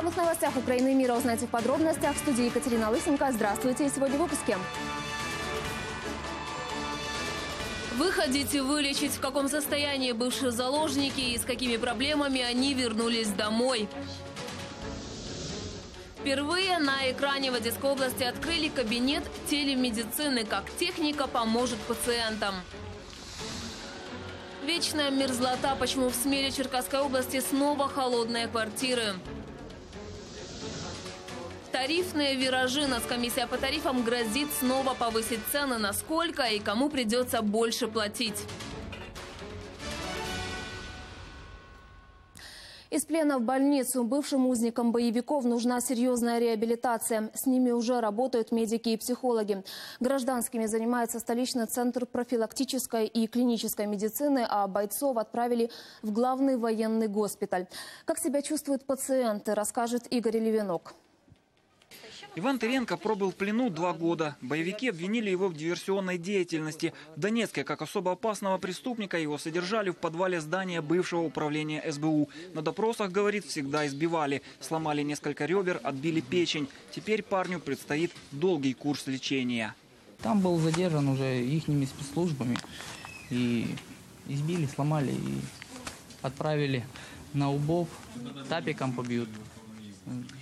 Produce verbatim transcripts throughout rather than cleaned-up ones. главных новостях Украины и мира узнаете в подробностях. В студии Екатерина Лысенко. Здравствуйте. Сегодня в выпуске. Вы хотите вылечить, в каком состоянии бывшие заложники и с какими проблемами они вернулись домой. Впервые на экране Одесской области открыли кабинет телемедицины, как техника поможет пациентам. Вечная мерзлота. Почему в Смеле Черкасской области снова холодные квартиры? Тарифные виражи. Нацкомиссия по тарифам грозит снова повысить цены. Насколько и кому придется больше платить? Из плена в больницу. Бывшим узникам боевиков нужна серьезная реабилитация. С ними уже работают медики и психологи. Гражданскими занимается столичный центр профилактической и клинической медицины, а бойцов отправили в главный военный госпиталь. Как себя чувствуют пациенты, расскажет Игорь Левинок. Иван Теренко пробыл в плену два года. Боевики обвинили его в диверсионной деятельности. В Донецке как особо опасного преступника его содержали в подвале здания бывшего управления СБУ. На допросах, говорит, всегда избивали. Сломали несколько ребер, отбили печень. Теперь парню предстоит долгий курс лечения. Там был задержан уже ихними спецслужбами. И избили, сломали и отправили на УБОП. Тапиком побьют,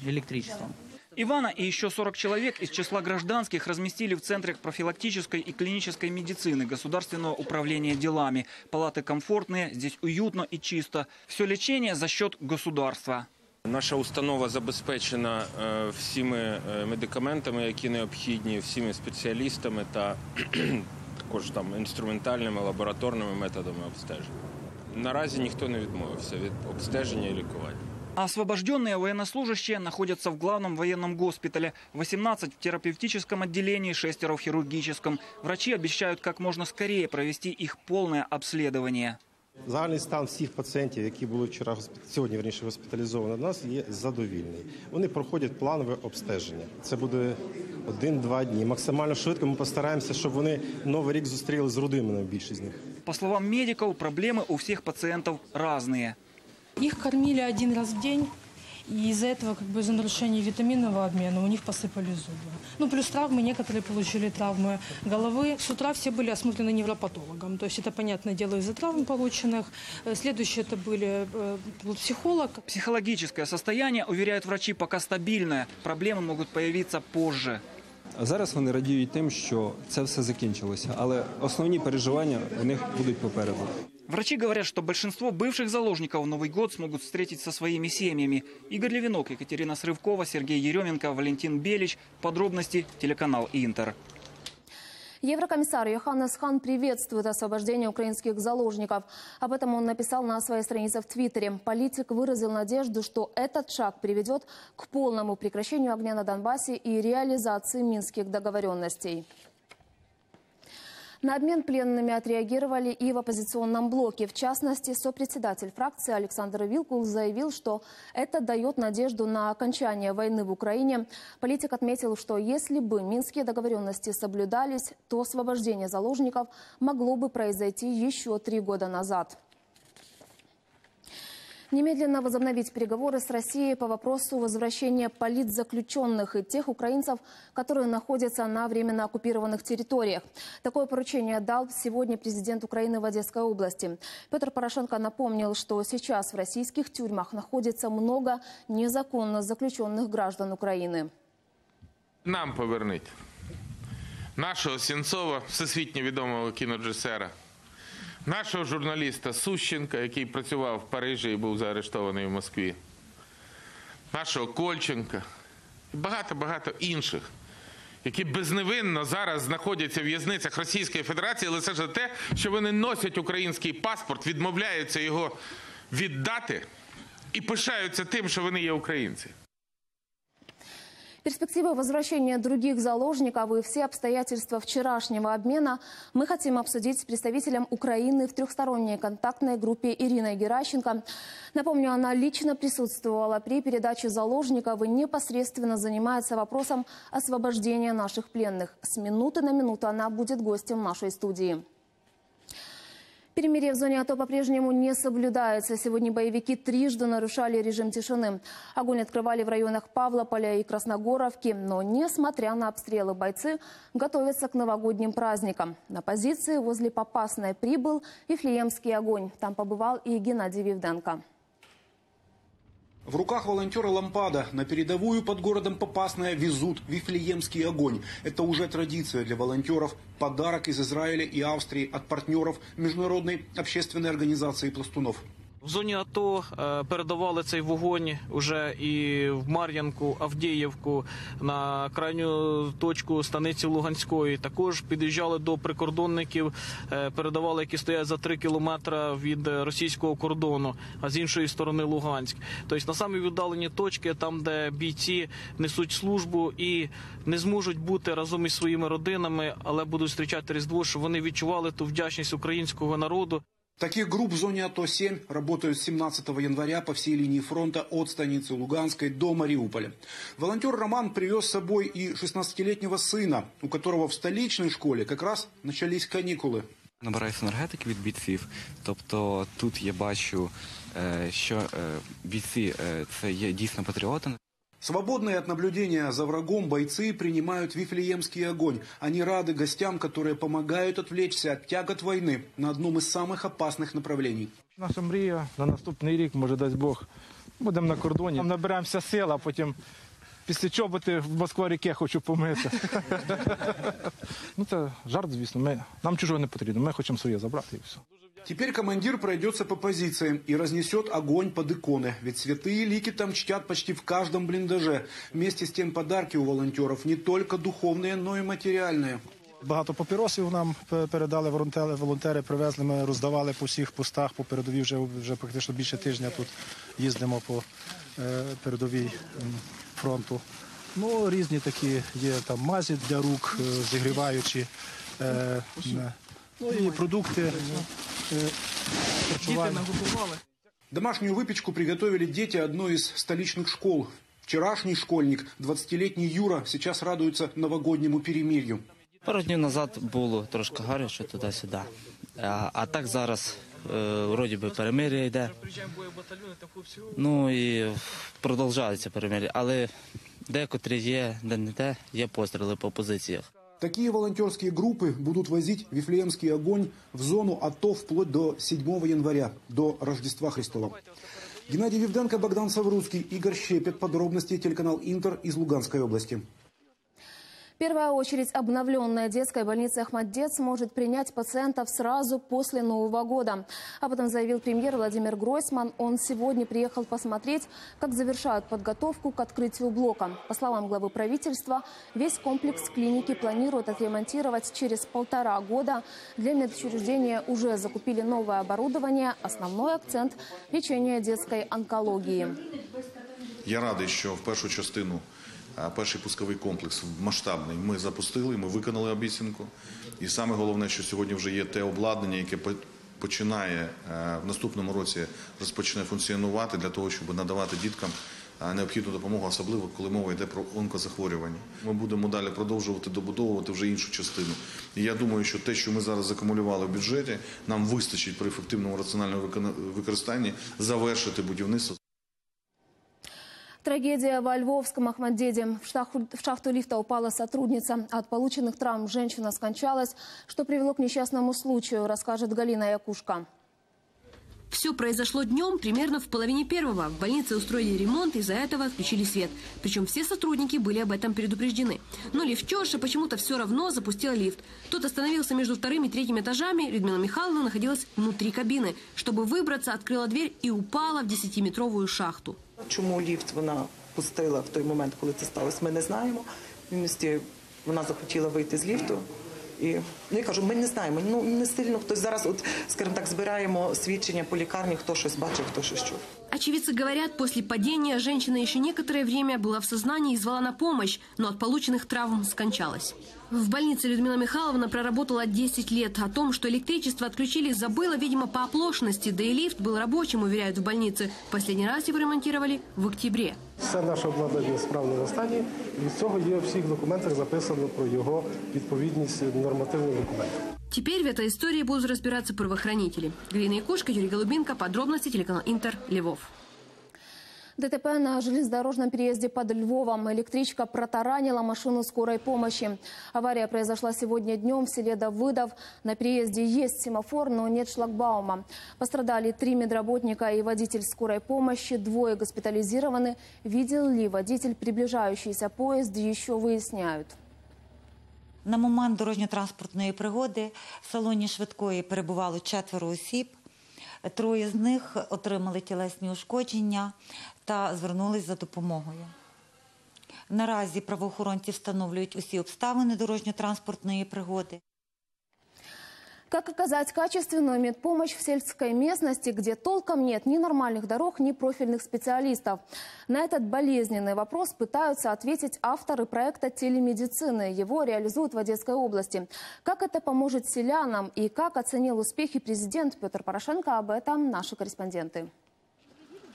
электричеством. Ивана и еще сорок человек из числа гражданских разместили в Центре профилактической и клинической медицины Государственного управления делами. Палаты комфортные, здесь уютно и чисто. Все лечение за счет государства. Наша установа забезпечена всіми медикаментами, які необхідні, всіми спеціалістами та також там інструментальними, лабораторними методами обстеження. Наразі ніхто не відмовився від обстеження і лікування. А освобожденные военнослужащие находятся в главном военном госпитале. восемнадцать в терапевтическом отделении, шестеро в хирургическом. Врачи обещают как можно скорее провести их полное обследование. Загальний стан всіх пацієнтів, які були вчора, сьогодні, верніше, госпіталізовані до нас, є задовільний. Вони проходять планове обстеження. Це буде один-два дні. Максимально швидко ми постараємося, щоб вони Новий рік зустріли з родинами, більшість з них. По словам медиків, проблеми у всіх пацієнтів різні. Их кормили один раз в день, и из-за этого, как бы из-за нарушения витаминного обмена, у них посыпали зубы. Ну, плюс травмы, некоторые получили травмы головы. С утра все были осмотрены невропатологом, то есть это, понятное дело, из-за травм полученных. Следующие это были психолог. Психологическое состояние, уверяют врачи, пока стабильное. Проблемы могут появиться позже. Зараз вони радіють тим, що це все закінчилося, але основні переживання в них будуть попереду. Врачи говорят, что большинство бывших заложников Новый год смогут встретить со своими семьями. Игорь Левинок, Екатерина Срывкова, Сергей Еременко, Валентин Белич. Подробности телеканал «Интер». Еврокомиссар Йоханнес Хан приветствует освобождение украинских заложников. Об этом он написал на своей странице в Твиттере. Политик выразил надежду, что этот шаг приведет к полному прекращению огня на Донбассе и реализации Минских договоренностей. На обмен пленными отреагировали и в оппозиционном блоке. В частности, сопредседатель фракции Александр Вилкул заявил, что это дает надежду на окончание войны в Украине. Политик отметил, что если бы Минские договоренности соблюдались, то освобождение заложников могло бы произойти еще три года назад. Немедленно возобновить переговоры с Россией по вопросу возвращения политзаключенных и тех украинцев, которые находятся на временно оккупированных территориях. Такое поручение дал сегодня президент Украины в Одесской области. Петр Порошенко напомнил, что сейчас в российских тюрьмах находится много незаконно заключенных граждан Украины. Нам повернуть нашего Сенцова, всесвітньо відомого кіноджесера, нашого журналіста Сущенка, який працював в Парижі і був заарештований в Москві, нашого Кольченка і багато-багато інших, які безневинно зараз знаходяться в в'язницях Російської Федерації, але це ж те, що вони носять український паспорт, відмовляються його віддати і пишаються тим, що вони є українці. Перспективы возвращения других заложников и все обстоятельства вчерашнего обмена мы хотим обсудить с представителем Украины в трехсторонней контактной группе Ириной Геращенко. Напомню, она лично присутствовала при передаче заложников и непосредственно занимается вопросом освобождения наших пленных. С минуты на минуту она будет гостем нашей студии. Перемирие в зоне АТО по-прежнему не соблюдается. Сегодня боевики трижды нарушали режим тишины. Огонь открывали в районах Павлополя и Красногоровки. Но, несмотря на обстрелы, бойцы готовятся к новогодним праздникам. На позиции возле Попасной прибыл Вифлеемский огонь. Там побывал и Геннадий Вивденко. В руках волонтеры «Лампада» на передовую под городом Попасная везут Вифлеемский огонь. Это уже традиция для волонтеров. Подарок из Израиля и Австрии от партнеров международной общественной организации «Пластунов». В зоні АТО передавали цей вогонь уже і в Мар'янку, Авдіївку, на крайню точку станиці Луганської. Також під'їжджали до прикордонників, передавали, які стоять за три кілометри від російського кордону, а з іншої сторони Луганськ. Тобто на самі віддалені точки, там де бійці несуть службу і не зможуть бути разом із своїми родинами, але будуть зустрічати Різдво, щоб вони відчували ту вдячність українського народу. Таких групп в зоне АТО семь работают с семнадцатого января по всей линии фронта от станицы Луганской до Мариуполя. Волонтер Роман привез с собой и шестнадцатилетнего сына, у которого в столичной школе как раз начались каникулы. Набираюсь энергетики от бійців, тобто тут я бачу, что бійці – это действительно патриоты. Свободные от наблюдения за врагом бойцы принимают Вифлеемский огонь. Они рады гостям, которые помогают отвлечься от тягот войны на одном из самых опасных направлений. Наша мрія на наступний рік, може дасть Бог, будемо на кордоні. Набираємося сил, а потім після чоботи в Москва-ріке хочу помитися. Ну це жарт, звісно. Нам чужого не потрібно, ми хочемо своє забрати і все. Теперь командир пройдется по позициям и разнесет огонь под иконы. Ведь святые лики там чтят почти в каждом блиндаже. Вместе с тем подарки у волонтеров не только духовные, но и материальные. Багато папіросів нам передали волонтери, волонтери привезли, ми роздавали по всіх постах, по передовій вже, вже практично більше тижня тут їздимо по е, передовій фронту. Ну, різні такі є там мазі для рук, е, зігріваючі, е, е, ну і продукти. Домашнюю выпечку приготовили дети одной из столичных школ. Вчерашний школьник, двадцатилетний Юра, сейчас радуется новогоднему перемирью. Пару днів назад було трошки гаряче туди-сюди. А, а так зараз е, вроді би перемир'я йде. Ну і продовжується перемир'я, але декотрі є, де не те, є постріли по позиціях. Такие волонтерские группы будут возить Вифлеемский огонь в зону АТО вплоть до седьмого января, до Рождества Христова. Геннадий Вивденко, Богдан Савруцкий, Игорь Щепет. Подробности телеканал «Интер» из Луганской области. Первая очередь обновленная детская больница «Ахматдет» сможет принять пациентов сразу после Нового года. Об этом заявил премьер Владимир Гройсман. Он сегодня приехал посмотреть, как завершают подготовку к открытию блока. По словам главы правительства, весь комплекс клиники планируют отремонтировать через полтора года. Для медучреждения уже закупили новое оборудование. Основной акцент – лечение детской онкологии. Я рада, что в первую частину... Перший пусковий комплекс масштабний ми запустили, ми виконали обіцянку. І саме головне, що сьогодні вже є те обладнання, яке починає в наступному році розпочне функціонувати для того, щоб надавати діткам необхідну допомогу, особливо коли мова йде про онкозахворювання. Ми будемо далі продовжувати добудовувати вже іншу частину. І я думаю, що те, що ми зараз акумулювали в бюджеті, нам вистачить при ефективному раціональному використанні завершити будівництво. Трагедия во Львовском Ахматдете. В шахту лифта упала сотрудница. От полученных травм женщина скончалась, что привело к несчастному случаю, расскажет Галина Якушка. Все произошло днем, примерно в половине первого. В больнице устроили ремонт, из-за этого отключили свет. Причем все сотрудники были об этом предупреждены. Но лифтерша почему-то все равно запустила лифт. Тот остановился между вторым и третьим этажами. Людмила Михайловна находилась внутри кабины. Чтобы выбраться, открыла дверь и упала в десятиметровую шахту. Чому ліфт вона пустила в той момент, коли це сталося, ми не знаємо. Вона захотіла вийти з ліфту. І я кажу, ми не знаємо, ну не сильно хтось зараз, от, скажімо так, збираємо свідчення по лікарні, хто щось бачив, хто щось чув. Очевидцы говорят, после падения женщина еще некоторое время была в сознании и звала на помощь, но от полученных травм скончалась. В больнице Людмила Михайловна проработала десять лет. О том, что электричество отключили, забыла, видимо, по оплошности. Да и лифт был рабочим, уверяют в больнице. Последний раз его ремонтировали в октябре. Все наше обладнання в справному стані. Від цього є у всіх документах записано про його відповідність нормативним документам. Теперь в этой истории будут разбираться правоохранители. Галина Якушка, Юрий Голубенко. Подробности телеканал Интер, Львов. ДТП на железнодорожном переезде под Львовом. Электричка протаранила машину скорой помощи. Авария произошла сегодня днем в селе Давыдов. На переезде есть семафор, но нет шлагбаума. Пострадали три медработника и водитель скорой помощи. Двое госпитализированы. Видел ли водитель приближающийся поезд, еще выясняют. На момент дорожньо-транспортної пригоди в салоні швидкої перебувало четверо осіб. Троє з них отримали тілесні ушкодження та звернулись за допомогою. Наразі правоохоронці встановлюють усі обставини дорожньо-транспортної пригоди. Как оказать качественную медпомощь в сельской местности, где толком нет ни нормальных дорог, ни профильных специалистов? На этот болезненный вопрос пытаются ответить авторы проекта телемедицины. Его реализуют в Одесской области. Как это поможет селянам и как оценил успехи президент Петр Порошенко, об этом наши корреспонденты.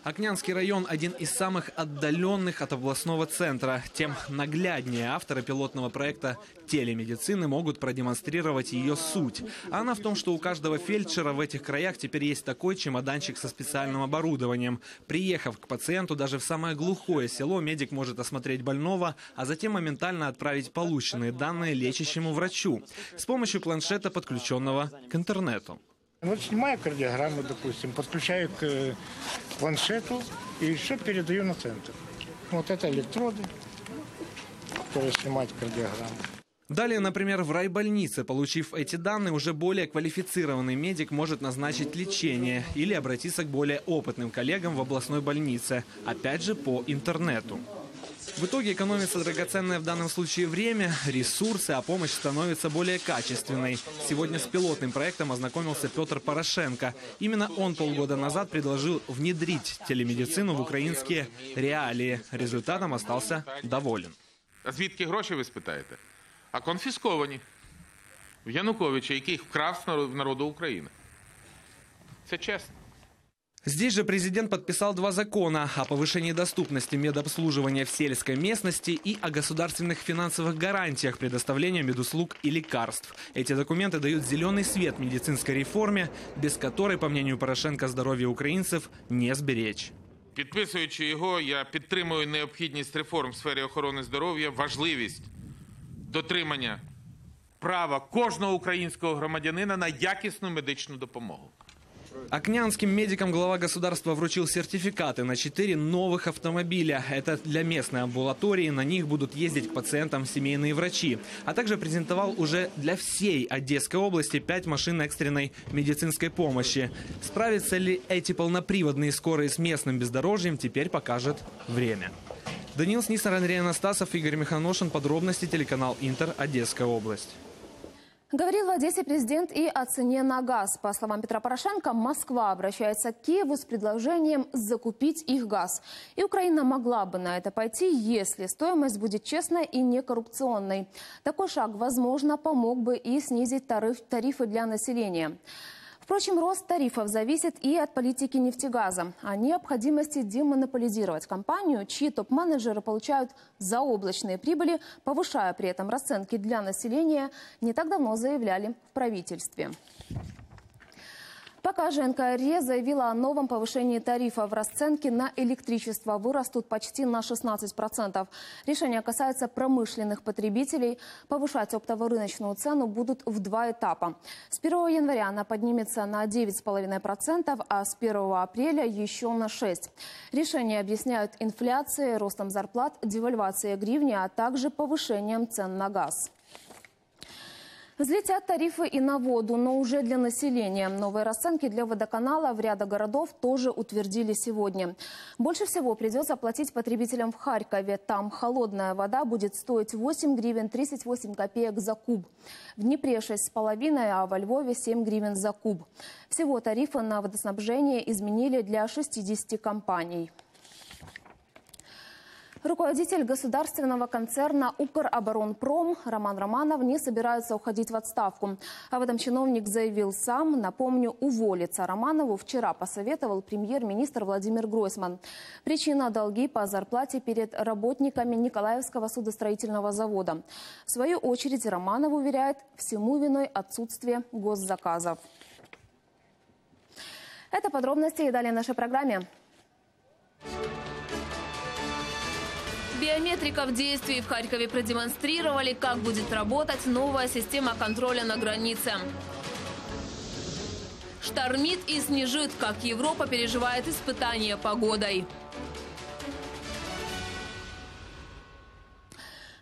Окнянский район – один из самых отдаленных от областного центра. Тем нагляднее авторы пилотного проекта телемедицины могут продемонстрировать ее суть. Она в том, что у каждого фельдшера в этих краях теперь есть такой чемоданчик со специальным оборудованием. Приехав к пациенту даже в самое глухое село, медик может осмотреть больного, а затем моментально отправить полученные данные лечащему врачу с помощью планшета, подключенного к интернету. Вот снимаю кардиограмму, допустим, подключаю к планшету и все передаю на центр. Вот это электроды, которые снимают кардиограмму. Далее, например, в райбольнице, получив эти данные, уже более квалифицированный медик может назначить лечение или обратиться к более опытным коллегам в областной больнице, опять же по интернету. В итоге экономится драгоценное в данном случае время, ресурсы, а помощь становится более качественной. Сегодня с пилотным проектом ознакомился Петр Порошенко. Именно он полгода назад предложил внедрить телемедицину в украинские реалии. Результатом остался доволен. Звідки гроші, ви спитаєте? А конфісковані в Януковича, яких вкрав народу України. Це чесно. Здесь же президент подписал два закона о повышении доступности медобслуживания в сельской местности и о государственных финансовых гарантиях предоставления медуслуг и лекарств. Эти документы дают зеленый свет медицинской реформе, без которой, по мнению Порошенко, здоровье украинцев не сберечь. Підписуючи його, я підтримую необхідність реформ в сфері охорони здоров'я, важливість дотримання права кожного українського громадянина на якісну медичну допомогу. Окнянским медикам глава государства вручил сертификаты на четыре новых автомобиля. Это для местной амбулатории. На них будут ездить к пациентам семейные врачи. А также презентовал уже для всей Одесской области пять машин экстренной медицинской помощи. Справятся ли эти полноприводные скорые с местным бездорожьем, теперь покажет время. Даниил Снисар, Андрей Анастасов, Игорь Миханошин. Подробности телеканал Интер, Одесская область. Говорил в Одессе президент и о цене на газ. По словам Петра Порошенко, Москва обращается к Киеву с предложением закупить их газ. И Украина могла бы на это пойти, если стоимость будет честной и некоррупционной. Такой шаг, возможно, помог бы и снизить тарифы для населения. Впрочем, рост тарифов зависит и от политики нефтегаза, о необходимости демонополизировать компанию, чьи топ-менеджеры получают заоблачные прибыли, повышая при этом расценки для населения, не так давно заявляли в правительстве. Пока же эн ка эр е заявила о новом повышении тарифов. Расценки на электричество вырастут почти на шестнадцать процентов. Решение касается промышленных потребителей. Повышать оптово-рыночную цену будут в два этапа. С первого января она поднимется на девять и пять десятых процента, а с первого апреля еще на шесть процентов. Решение объясняют инфляцией, ростом зарплат, девальвацией гривни, а также повышением цен на газ. Взлетят тарифы и на воду, но уже для населения. Новые расценки для водоканала в ряде городов тоже утвердили сегодня. Больше всего придется платить потребителям в Харькове. Там холодная вода будет стоить восемь гривен тридцать восемь копеек за куб. В Днепре шесть с половиной, а во Львове семь гривен за куб. Всего тарифы на водоснабжение изменили для шестидесяти компаний. Руководитель государственного концерна «Укроборонпром» Роман Романов не собирается уходить в отставку. Об этом чиновник заявил сам. Напомню, уволиться Романову вчера посоветовал премьер-министр Владимир Гройсман. Причина – долги по зарплате перед работниками Николаевского судостроительного завода. В свою очередь Романов уверяет, всему виной отсутствие госзаказов. Это подробности и далее в нашей программе. Биометрика в действии. В Харькове продемонстрировали, как будет работать новая система контроля на границе. Штормит и снежит, как Европа переживает испытания погодой.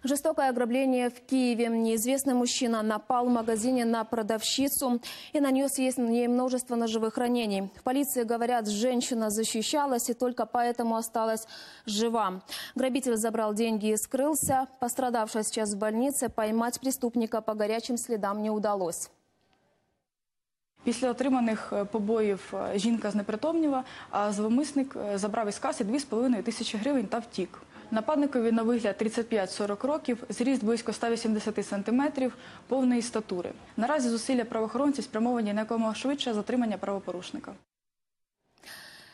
Жестокое ограбление в Киеве. Неизвестный мужчина напал в магазине на продавщицу и нанес ей множество ножевых ранений. В полиции говорят, женщина защищалась и только поэтому осталась жива. Грабитель забрал деньги и скрылся. Пострадавшая сейчас в больнице, поймать преступника по горячим следам не удалось. Після отриманих побоїв жінка знепритомніла, а зловмисник забрав із каси дві з половиною тисячі гривень та втік. Нападникові на вигляд тридцять п'ять - сорок років, зріст близько ста вісімдесяти сантиметрів, повної статури. Наразі зусилля правоохоронців спрямовані на якомога швидше затримання правопорушника.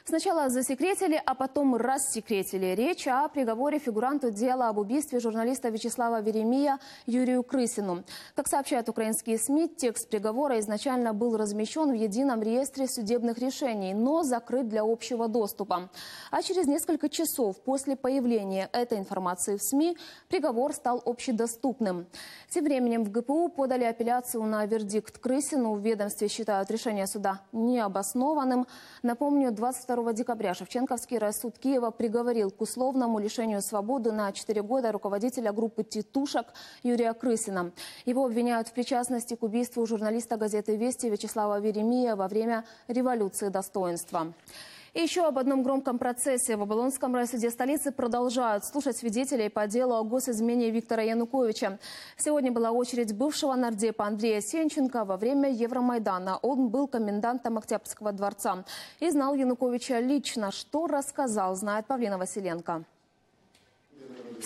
Сначала засекретили, а потом рассекретили. Речь о приговоре фигуранту дела об убийстве журналиста Вячеслава Веремия Юрию Крысину. Как сообщают украинские СМИ, текст приговора изначально был размещен в едином реестре судебных решений, но закрыт для общего доступа. А через несколько часов после появления этой информации в СМИ приговор стал общедоступным. Тем временем в ГПУ подали апелляцию на вердикт Крысину. В ведомстве считают решение суда необоснованным. Напомню, двадцать второго декабря Шевченковский райсуд Киева приговорил к условному лишению свободы на четыре года руководителя группы «Титушек» Юрия Крысина. Его обвиняют в причастности к убийству журналиста газеты «Вести» Вячеслава Веремия во время революции достоинства. И еще об одном громком процессе. В Оболонском райсуде столицы продолжают слушать свидетелей по делу о госизмене Виктора Януковича. Сегодня была очередь бывшего нардепа Андрея Сенченко. Во время Евромайдана он был комендантом Октябрьского дворца и знал Януковича лично. Что рассказал, знает Павлина Василенко.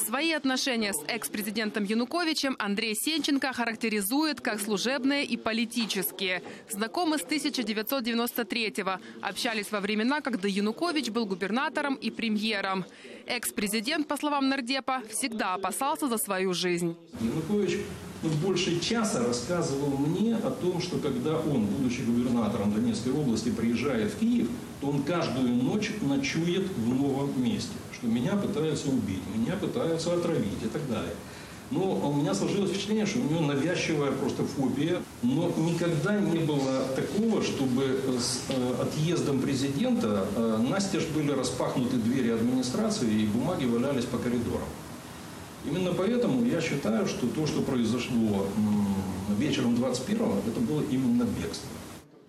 Свои отношения с экс-президентом Януковичем Андрей Сенченко характеризует как служебные и политические. Знакомы с тысяча девятьсот девяносто третьего. Общались во времена, когда Янукович был губернатором и премьером. Экс-президент, по словам нардепа, всегда опасался за свою жизнь. Янукович ну, больше часа рассказывал мне о том, что когда он, будучи губернатором Донецкой области, приезжает в Киев, то он каждую ночь ночует в новом месте. Что меня пытаются убить, меня пытаются отравить и так далее. Но у меня сложилось впечатление, что у него навязчивая просто фобия. Но никогда не было такого, чтобы с отъездом президента настежь были распахнуты двери администрации и бумаги валялись по коридорам. Именно поэтому я считаю, что то, что произошло вечером двадцать первого, это было именно бегство.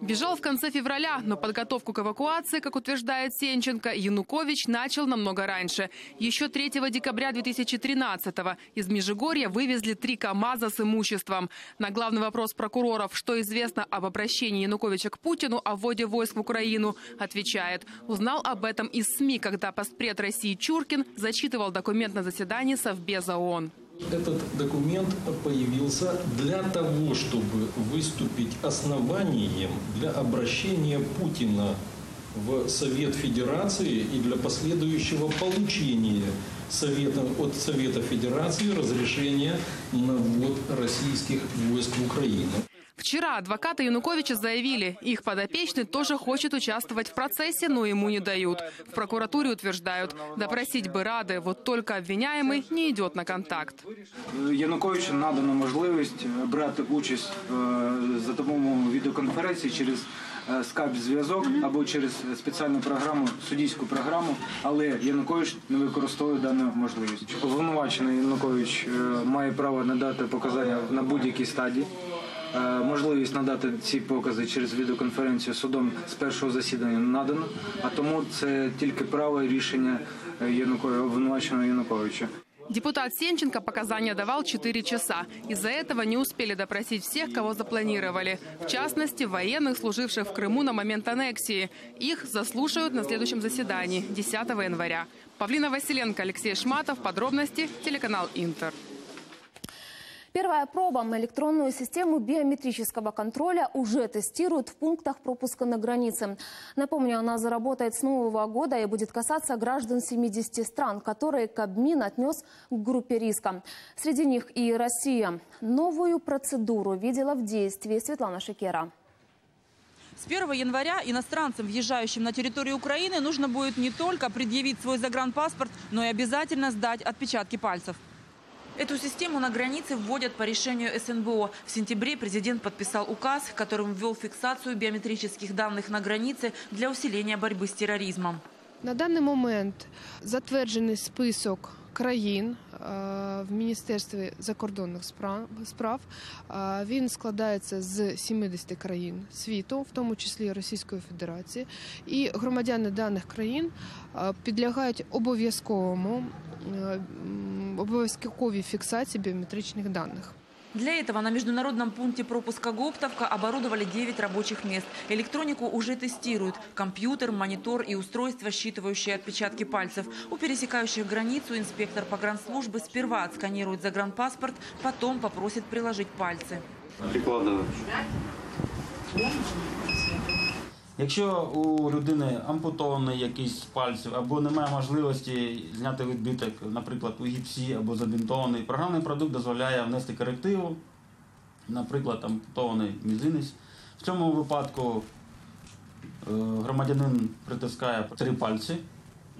Бежал в конце февраля, но подготовку к эвакуации, как утверждает Сенченко, Янукович начал намного раньше. Еще третьего декабря две тысячи тринадцатого из Межигорья вывезли три КАМАЗа с имуществом. На главный вопрос прокуроров, что известно об обращении Януковича к Путину о вводе войск в Украину, отвечает. Узнал об этом из СМИ, когда постпред России Чуркин зачитывал документ на заседании Совбеза ООН. Этот документ появился для того, чтобы выступить основанием для обращения Путина в Совет Федерации и для последующего получения Совета, от Совета Федерации разрешения на ввод российских войск в Украину. Вчера адвокаты Януковича заявили, их подопечный тоже хочет участвовать в процессе, но ему не дают. В прокуратуре утверждают, допросить бы рады, вот только обвиняемый не идет на контакт. Януковичу надана можливість брати участь за допомогою відеоконференції через скайп-зв'язок або через спеціальну програму, суддівську програму, але Янукович не використовує дану можливість. Обвинувачений Янукович має право надати показання на будь-якій стадії. Можливість надати ці покази через відеоконференцію судом з першого засідання надано, а тому це тільки праве рішення Януковича, обвинуваченого Януковича. Депутат Сенченко показания давал четыре часа. Из-за этого не успели допросить всех, кого запланировали. В частности, военных, служивших в Крыму на момент аннексии. Их заслушают на следующем заседании, десятого января. Павлина Василенко, Алексей Шматов. Подробности. Телеканал «Интер». Первая проба на электронную систему биометрического контроля уже тестируют в пунктах пропуска на границе. Напомню, она заработает с нового года и будет касаться граждан семидесяти стран, которые Кабмин отнес к группе риска. Среди них и Россия. Новую процедуру видела в действии Светлана Шекера. С первого января иностранцам, въезжающим на территорию Украины, нужно будет не только предъявить свой загранпаспорт, но и обязательно сдать отпечатки пальцев. Эту систему на границе вводят по решению СНБО. В сентябре президент подписал указ, которым ввел фиксацию биометрических данных на границе для усиления борьбы с терроризмом. На данный момент затверджений список країн в Міністерстві закордонних справ. Він складається з семидесяти країн світу, в тому числі Російської Федерації. І громадяни даних країн підлягають обов'язковому обов'язковій фіксації біометричних даних. Для этого на международном пункте пропуска Гоптовка оборудовали девять рабочих мест. Электронику уже тестируют. Компьютер, монитор и устройства, считывающие отпечатки пальцев. У пересекающих границу инспектор погранслужбы сперва отсканирует загранпаспорт, потом попросит приложить пальцы. Прикладываю. Якщо у людини ампутований якийсь з пальців або немає можливості зняти відбиток, наприклад, у гіпсі або забінтований, програмний продукт дозволяє внести корективу, наприклад, ампутований мізинець. В цьому випадку громадянин притискає три пальці.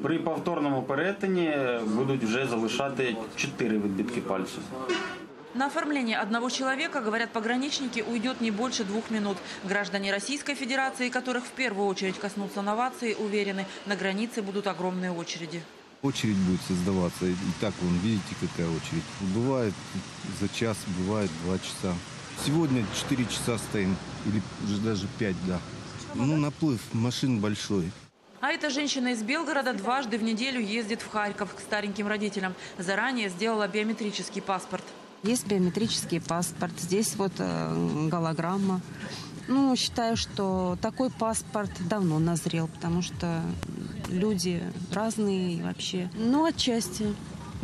При повторному перетині будуть вже залишати чотири відбитки пальців. На оформление одного человека, говорят пограничники, уйдет не больше двух минут. Граждане Российской Федерации, которых в первую очередь коснутся новации, уверены, на границе будут огромные очереди. Очередь будет создаваться. И так, вон, видите, какая очередь. Бывает за час, бывает два часа. Сегодня четыре часа стоим, или даже пять, да. Ну, наплыв машин большой. А эта женщина из Белгорода дважды в неделю ездит в Харьков к стареньким родителям. Заранее сделала биометрический паспорт. Есть биометрический паспорт, здесь вот голограмма. Ну, считаю, что такой паспорт давно назрел, потому что люди разные вообще. Ну, отчасти.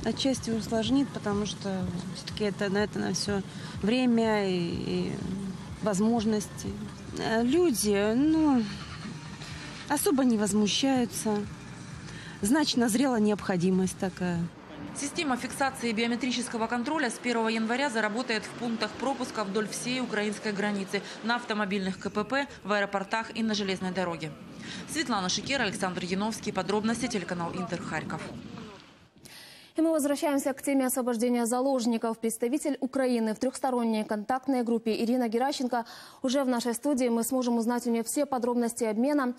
Отчасти усложнит, потому что все-таки это, на это на все время и, и возможности. Люди, ну, особо не возмущаются. Значит, назрела необходимость такая. Система фиксации биометрического контроля с первого января заработает в пунктах пропуска вдоль всей украинской границы, на автомобильных КПП, в аэропортах и на железной дороге. Светлана Шикер, Александр Яновский. Подробности. Телеканал «Интер», Харьков. И мы возвращаемся к теме освобождения заложников. Представитель Украины в трехсторонней контактной группе Ирина Геращенко уже в нашей студии. Мы сможем узнать у нее все подробности обмена.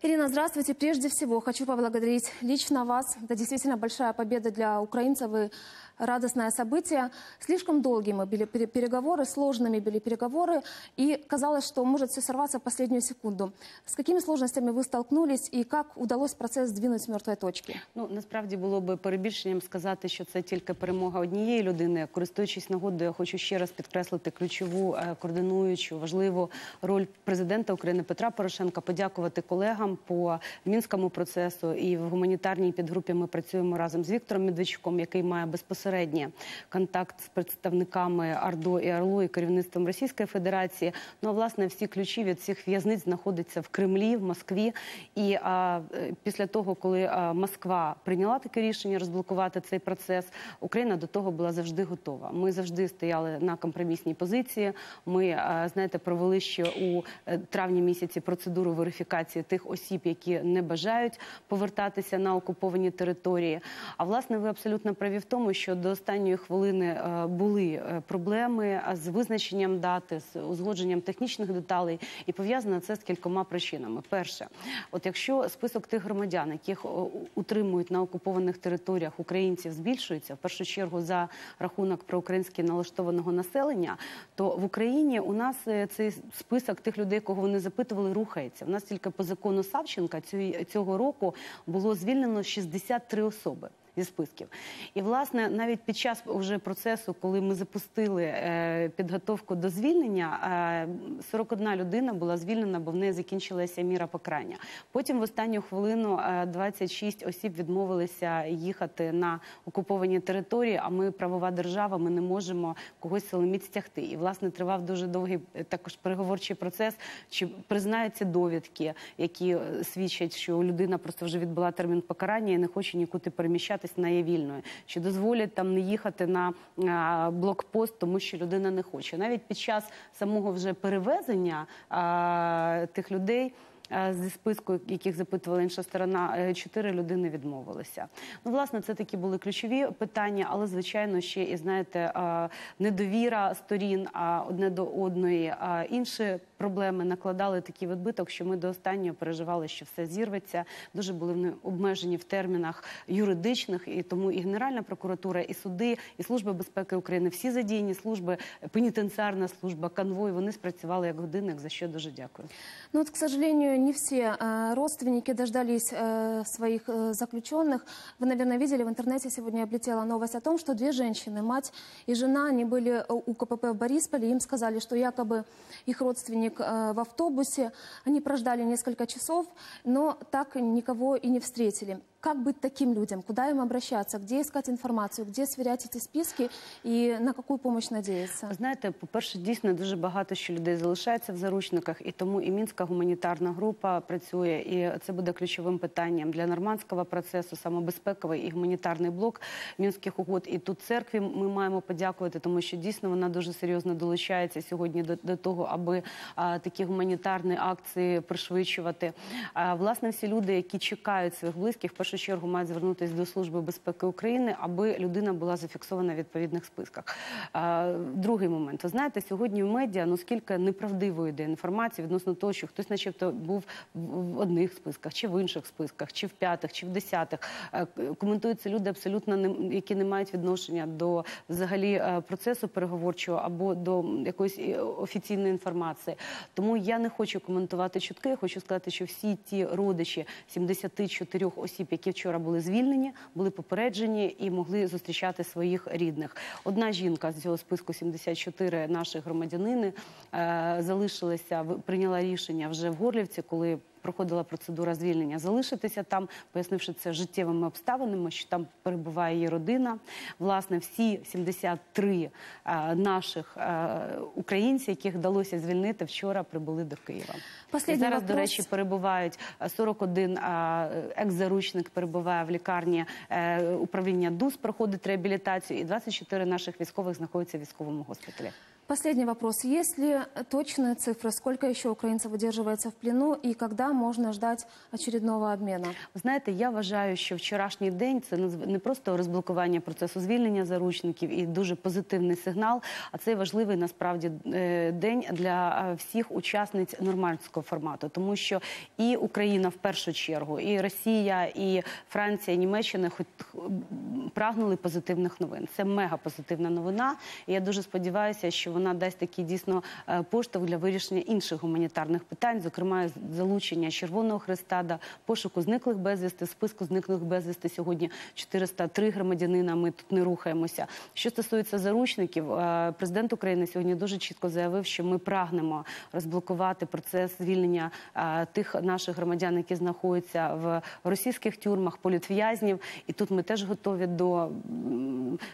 Ирина, здравствуйте. Прежде всего хочу поблагодарить лично вас. Это действительно большая победа для украинцев и радостное событие. Слишком долгими были переговоры, сложными были переговоры. И казалось, что может все сорваться в последнюю секунду. С какими сложностями вы столкнулись и как удалось процесс сдвинуть с мертвой точки? Ну, насправді було би перебільшенням сказати, що це тільки перемога однієї людини. Користуючись нагодою, я хочу ще раз підкреслити ключову, координуючу, важливу роль президента України Петра Порошенка, подякувати колегам по Мінському процесу і в гуманітарній підгрупі ми працюємо разом з Віктором Медведчуком, який має безпосередньо контакт з представниками АРДО і ОРЛО і керівництвом Російської Федерації. Ну, а, власне, всі ключі від всіх в'язниць знаходяться в Кремлі, в Москві. І а, після того, коли а, Москва прийняла таке рішення розблокувати цей процес, Україна до того була завжди готова. Ми завжди стояли на компромісній позиції. Ми, а, знаєте, провели ще у травні місяці процедуру верифікації тих осіб, які не бажають повертатися на окуповані території. А, власне, ви абсолютно праві в тому, що до останньої хвилини були проблеми з визначенням дати, з узгодженням технічних деталей, і пов'язано це з кількома причинами. Перше, от якщо список тих громадян, яких утримують на окупованих територіях українців, збільшується, в першу чергу за рахунок проукраїнськи налаштованого населення, то в Україні у нас цей список тих людей, кого вони запитували, рухається. У нас тільки по закону Савченка цього року було звільнено шістдесят три особи. зі списків. І, власне, навіть під час вже процесу, коли ми запустили підготовку до звільнення, сорок одна людина була звільнена, бо в неї закінчилася міра покарання. Потім в останню хвилину двадцять шість осіб відмовилися їхати на окуповані території, а ми правова держава, ми не можемо когось силоміць стягти. І, власне, тривав дуже довгий також переговорчий процес, чи признаються довідки, які свідчать, що людина просто вже відбула термін покарання і не хоче нікуди переміщатись, вона є вільною. Чи дозволять там не їхати на блокпост, тому що людина не хоче. Навіть під час самого вже перевезення тих людей, зі списку, яких запитувала інша сторона, чотири людини відмовилися. Ну, власне, це такі були ключові питання, але, звичайно, ще і, знаєте, недовіра сторін одне до одної. Інші проблеми накладали такий відбиток, що ми до останнього переживали, що все зірветься. Дуже були обмежені в термінах юридичних, і тому і Генеральна прокуратура, і суди, і Служба безпеки України, всі задіяні служби, пенітенціарна служба, конвой, вони спрацювали як годинник, за що дуже дякую. Ну, от, к сожалению, не все родственники дождались своих заключенных. Вы, наверное, видели, в интернете сегодня облетела новость о том, что две женщины, мать и жена, они были у КПП в Борисполе, им сказали, что якобы их родственник в автобусе. Они прождали несколько часов, но так никого и не встретили. Как быть таким людям? Куда им обращаться? Где искать информацию? Где сверять эти списки? И на какую помощь надеяться? Знаєте, по-перше, дійсно дуже багато що людей залишається в заручниках, і тому і Мінська гуманітарна група працює, і це буде ключовим питанням для нормандського процесу, саме безпековий і гуманітарний блок Мінських угод. І тут церкві ми маємо подякувати, тому що дійсно вона дуже серйозно долучається сьогодні до того, аби такі гуманітарні акції пришвидшувати. Власне, всі люди, які чекають своїх близьких, в першу чергу мають звернутися до Служби безпеки України, аби людина була зафіксована в відповідних списках. Другий момент. Ви знаєте, сьогодні в медіа, ну, скільки неправдивої йде інформації відносно того, що хтось начебто був в одних списках, чи в інших списках, чи в п'ятих, чи в десятих. Коментуються люди абсолютно, які не мають відношення до взагалі процесу переговорчого або до якоїсь офіційної інформації. Тому я не хочу коментувати чутки, я хочу сказати, що всі ті родичі сімдесяти чотирьох осіб, які вчора були звільнені, були попереджені і могли зустрічати своїх рідних. Одна жінка з цього списку сімдесят чотири наших громадянини залишилася, прийняла рішення вже в Горлівці, коли проходила процедура звільнення, залишитися там, пояснивши це життєвими обставинами, що там перебуває її родина. Власне, всі сімдесят три наших українців, яких вдалося звільнити, вчора прибули до Києва. Зараз, до речі, перебувають сорок один екс-заручник, перебуває в лікарні, управління ДУС проходить реабілітацію, і двадцять чотири наших військових знаходяться в військовому госпіталі. Последний вопрос. Есть ли точные цифры, сколько еще украинцев удерживается в плену и когда можно ждать очередного обмена? Знаєте, я вважаю, що вчорашній день – це не просто розблокування процесу звільнення заручників і дуже позитивний сигнал, а це важливий насправді день для всіх учасниць нормандського формату. Тому що і Україна в першу чергу, і Росія, і Франція, і Німеччина прагнули позитивних новин. Це мегапозитивна новина, і я дуже сподіваюся, що вона дасть такий дійсно поштовх для вирішення інших гуманітарних питань, зокрема залучення Червоного Хреста до пошуку зниклих безвісти. В списку зниклих безвісти сьогодні чотириста три громадянина, ми тут не рухаємося. Що стосується заручників, президент України сьогодні дуже чітко заявив, що ми прагнемо розблокувати процес звільнення тих наших громадян, які знаходяться в російських тюрмах, політв'язнів. І тут ми теж готові до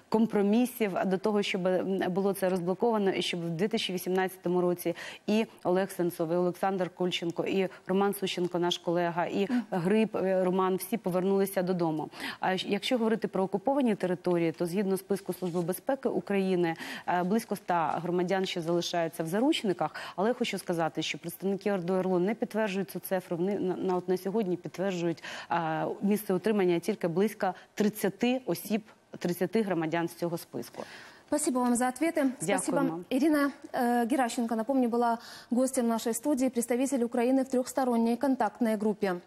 компромісів, до того, щоб було це розблоковано, і щоб в дві тисячі вісімнадцятому році і Олег Сенцов, і Олександр Кольченко, і Роман Сущенко, наш колега, і Гриб, Роман, всі повернулися додому. А якщо говорити про окуповані території, то згідно списку Служби безпеки України, близько ста громадян ще залишаються в заручниках, але я хочу сказати, що представники ОРДО ОРЛО не підтверджують цю цифру, вони на сьогодні підтверджують місце утримання тільки близько тридцяти осіб, тридцяти громадян з цього списку. Спасибо вам за ответы. Дякую. Спасибо. Ирина э, Геращенко, напомню, была гостем нашей студии, представитель Украины в трехсторонней контактной группе.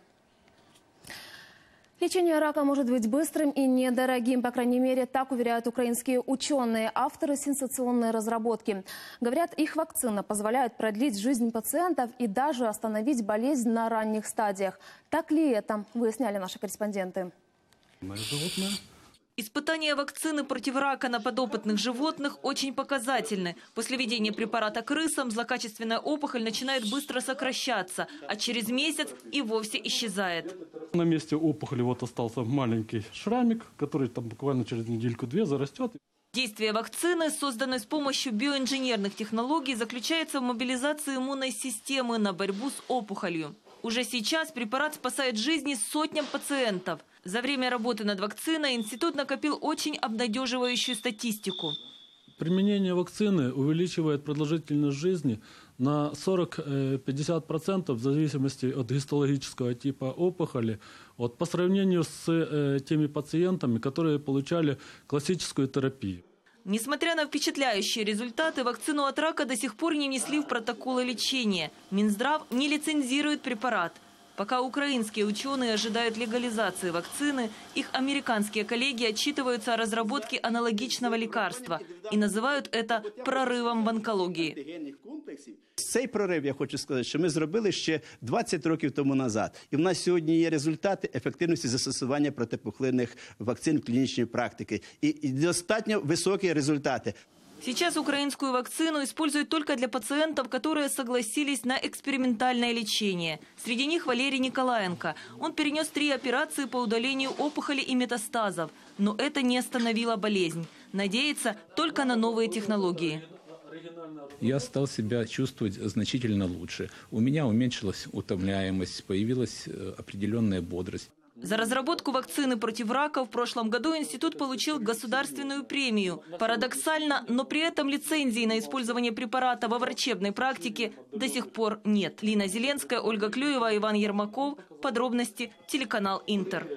Лечение рака может быть быстрым и недорогим, по крайней мере, так уверяют украинские ученые, авторы сенсационной разработки. Говорят, их вакцина позволяет продлить жизнь пациентов и даже остановить болезнь на ранних стадиях. Так ли это, выясняли наши корреспонденты. Испытания вакцины против рака на подопытных животных очень показательны. После введения препарата крысам злокачественная опухоль начинает быстро сокращаться, а через месяц и вовсе исчезает. На месте опухоли вот остался маленький шрамик, который там буквально через недельку-две зарастет. Действие вакцины, созданной с помощью биоинженерных технологий, заключается в мобилизации иммунной системы на борьбу с опухолью. Уже сейчас препарат спасает жизни сотням пациентов. За время работы над вакциной институт накопил очень обнадеживающую статистику. Применение вакцины увеличивает продолжительность жизни на сорок-пятьдесят процентов в зависимости от гистологического типа опухоли, вот, по сравнению с теми пациентами, которые получали классическую терапию. Несмотря на впечатляющие результаты, вакцину от рака до сих пор не внесли в протоколы лечения. Минздрав не лицензирует препарат. Пока украинские ученые ожидают легализации вакцины, их американские коллеги отчитываются о разработке аналогичного лекарства и называют это прорывом в онкологии. Цей прорив, я хочу сказать, что мы сделали еще двадцать лет тому назад. И у нас сегодня есть результаты эффективности застосования противопухлинных вакцин в клинической практике. И, и достаточно высокие результаты. Сейчас украинскую вакцину используют только для пациентов, которые согласились на экспериментальное лечение. Среди них Валерий Николаенко. Он перенес три операции по удалению опухоли и метастазов. Но это не остановило болезнь. Надеется только на новые технологии. Я стал себя чувствовать значительно лучше. У меня уменьшилась утомляемость, появилась определенная бодрость. За разработку вакцины против рака в прошлом году институт получил государственную премию. Парадоксально, но при этом лицензии на использование препарата во врачебной практике до сих пор нет. Лина Зеленская, Ольга Клюева, Иван Ермаков. Подробности телеканал «Интер».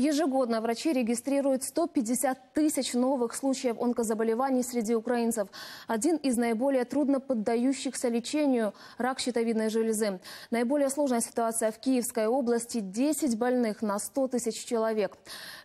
Ежегодно врачи регистрируют сто пятьдесят тысяч новых случаев онкозаболеваний среди украинцев. Один из наиболее трудно поддающихся лечению – рак щитовидной железы. Наиболее сложная ситуация в Киевской области – десять больных на сто тысяч человек.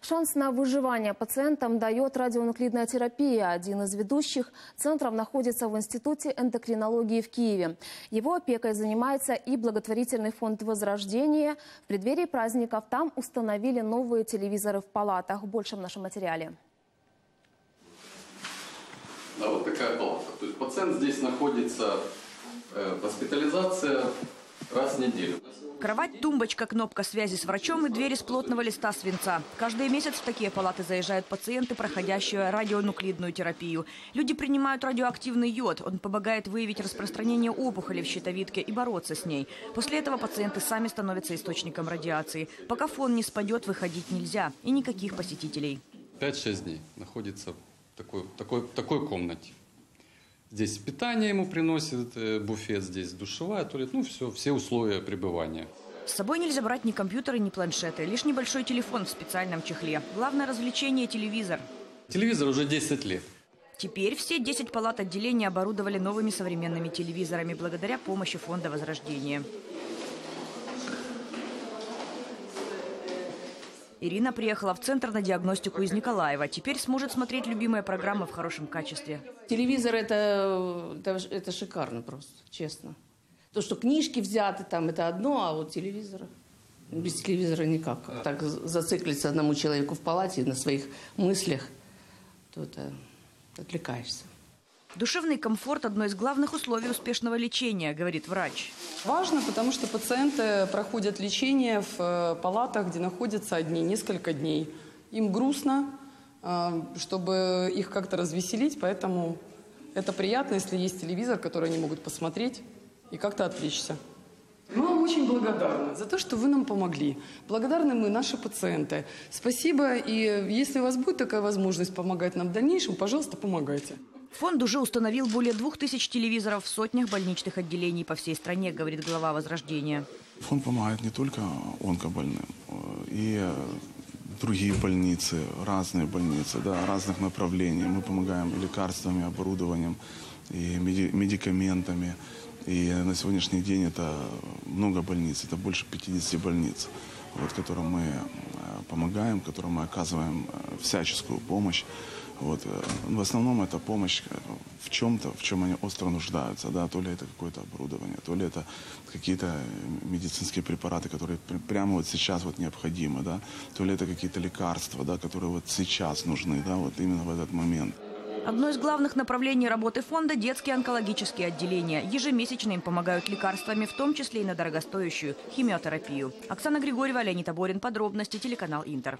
Шанс на выживание пациентам дает радионуклидная терапия. Один из ведущих центров находится в Институте эндокринологии в Киеве. Его опекой занимается и благотворительный фонд «Возрождение». В преддверии праздников там установили новые телевизоры в палатах. Больше в нашем материале. Да, вот такая палата. То есть пациент здесь находится, э, госпитализация раз в неделю. Кровать, тумбочка, кнопка связи с врачом и дверь из плотного листа свинца. Каждый месяц в такие палаты заезжают пациенты, проходящие радионуклидную терапию. Люди принимают радиоактивный йод. Он помогает выявить распространение опухоли в щитовидке и бороться с ней. После этого пациенты сами становятся источником радиации. Пока фон не спадет, выходить нельзя. И никаких посетителей. пять-шесть дней находится в такой, такой, такой комнате. Здесь питание ему приносит, буфет, здесь душевая, туалет, ну все, все условия пребывания. С собой нельзя брать ни компьютеры, ни планшеты, лишь небольшой телефон в специальном чехле. Главное развлечение – телевизор. Телевизор уже десять лет. Теперь все десять палат отделения оборудовали новыми современными телевизорами благодаря помощи фонда «Возрождение». Ирина приехала в центр на диагностику из Николаева. Теперь сможет смотреть любимые программы в хорошем качестве. Телевизор это, это, это шикарно просто, честно. То, что книжки взяты, там это одно, а вот телевизор... Без телевизора никак. Так зациклиться одному человеку в палате на своих мыслях, то это отвлекаешься. Душевный комфорт – одно из главных условий успешного лечения, говорит врач. Важно, потому что пациенты проходят лечение в палатах, где находятся одни несколько дней. Им грустно, чтобы их как-то развеселить, поэтому это приятно, если есть телевизор, который они могут посмотреть и как-то отвлечься. Мы вам очень благодарны за то, что вы нам помогли. Благодарны мы, наши пациенты. Спасибо, и если у вас будет такая возможность помогать нам в дальнейшем, пожалуйста, помогайте. Фонд уже установил более двух тысяч телевизоров в сотнях больничных отделений по всей стране, говорит глава «Возрождения». Фонд помогает не только онкобольным, и другие больницы, разные больницы, да, разных направлений. Мы помогаем лекарствами, оборудованием, и медикаментами. И на сегодняшний день это много больниц, это больше пятидесяти больниц, вот, которым мы помогаем, которым мы оказываем всяческую помощь. Вот. В основном это помощь в чем-то, в чем они остро нуждаются. Да? То ли это какое-то оборудование, то ли это какие-то медицинские препараты, которые прямо вот сейчас вот необходимы. Да? То ли это какие-то лекарства, да, которые вот сейчас нужны, да, вот именно в этот момент. Одно из главных направлений работы фонда – детские онкологические отделения. Ежемесячно им помогают лекарствами, в том числе и на дорогостоящую химиотерапию. Оксана Григорьева, Леонид Аборин. Подробности. Телеканал «Интер».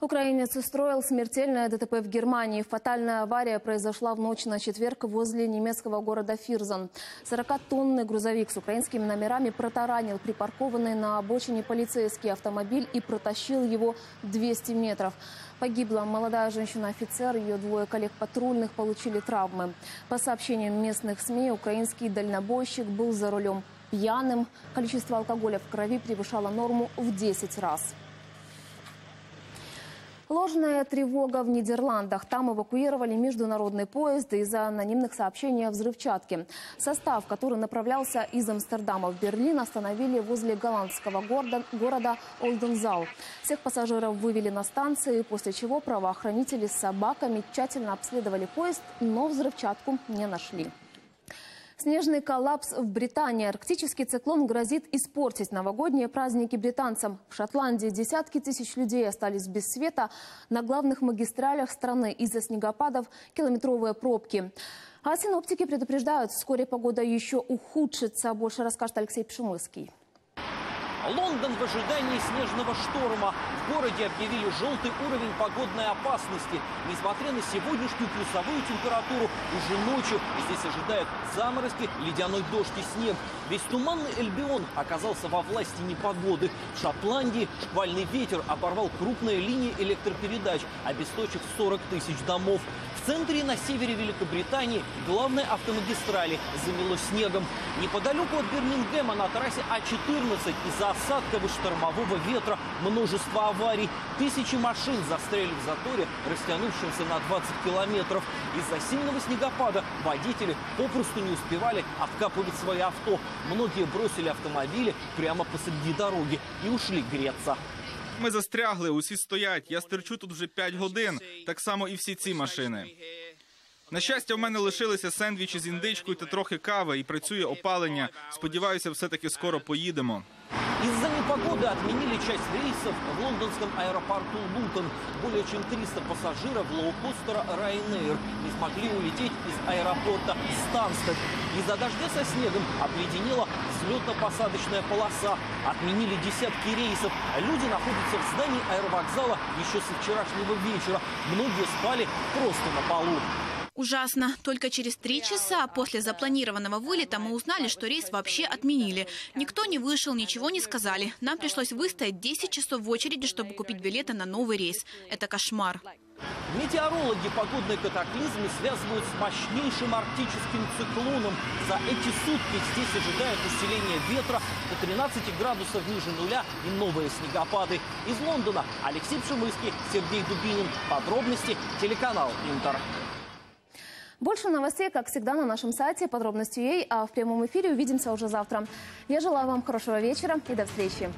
Украинец устроил смертельное ДТП в Германии. Фатальная авария произошла в ночь на четверг возле немецкого города Фирзен. сорокатонный грузовик с украинскими номерами протаранил припаркованный на обочине полицейский автомобиль и протащил его двести метров. Погибла молодая женщина-офицер, ее двое коллег-патрульных получили травмы. По сообщениям местных СМИ, украинский дальнобойщик был за рулем пьяным. Количество алкоголя в крови превышало норму в десять раз. Ложная тревога в Нидерландах. Там эвакуировали международный поезд из-за анонимных сообщений о взрывчатке. Состав, который направлялся из Амстердама в Берлин, остановили возле голландского города, города Олдензал. Всех пассажиров вывели на станции, после чего правоохранители с собаками тщательно обследовали поезд, но взрывчатку не нашли. Снежный коллапс в Британии. Арктический циклон грозит испортить новогодние праздники британцам. В Шотландии десятки тысяч людей остались без света. На главных магистралях страны из-за снегопадов километровые пробки. А синоптики предупреждают, вскоре погода еще ухудшится. Больше расскажет Алексей Пшемыский. Лондон в ожидании снежного шторма. В городе объявили желтый уровень погодной опасности. Несмотря на сегодняшнюю плюсовую температуру, уже ночью здесь ожидают заморозки, ледяной дождь и снег. Весь туманный Альбион оказался во власти непогоды. В Шотландии шквальный ветер оборвал крупные линии электропередач, обесточив сорок тысяч домов. В центре и на севере Великобритании главные автомагистрали замело снегом. Неподалеку от Бирмингема на трассе А четырнадцать из-за осадков и штормового ветра множество аварий. Тысячи машин застряли в заторе, растянувшемся на двадцать километров. Из-за сильного снегопада водители попросту не успевали обкапывать свои авто. Многие бросили автомобили прямо посреди дороги и ушли греться. Ми застрягли, усі стоять. Я стерчу тут вже п'ять годин. Так само і всі ці машини. На щастя, в мене лишилися сендвічі з індичкою та трохи кави, і працює опалення. Сподіваюся, все-таки скоро поїдемо. Из-за непогоды отменили часть рейсов в лондонском аэропорту Лутон. Более чем триста пассажиров лоукостера Ryanair не смогли улететь из аэропорта Станстед. Из-за дождя со снегом обледенела взлетно-посадочная полоса. Отменили десятки рейсов. Люди находятся в здании аэровокзала еще со вчерашнего вечера. Многие спали просто на полу. Ужасно. Только через три часа после запланированного вылета мы узнали, что рейс вообще отменили. Никто не вышел, ничего не сказали. Нам пришлось выстоять десять часов в очереди, чтобы купить билеты на новый рейс. Это кошмар. Метеорологи погодные катаклизмы связывают с мощнейшим арктическим циклоном. За эти сутки здесь ожидают усиление ветра до тринадцати градусов ниже нуля и новые снегопады. Из Лондона Алексей Пшемыский, Сергей Дубинин. Подробности телеканал «Интер». Больше новостей, как всегда, на нашем сайте подробности точка ю а, а в прямом эфире увидимся уже завтра. Я желаю вам хорошего вечера и до встречи.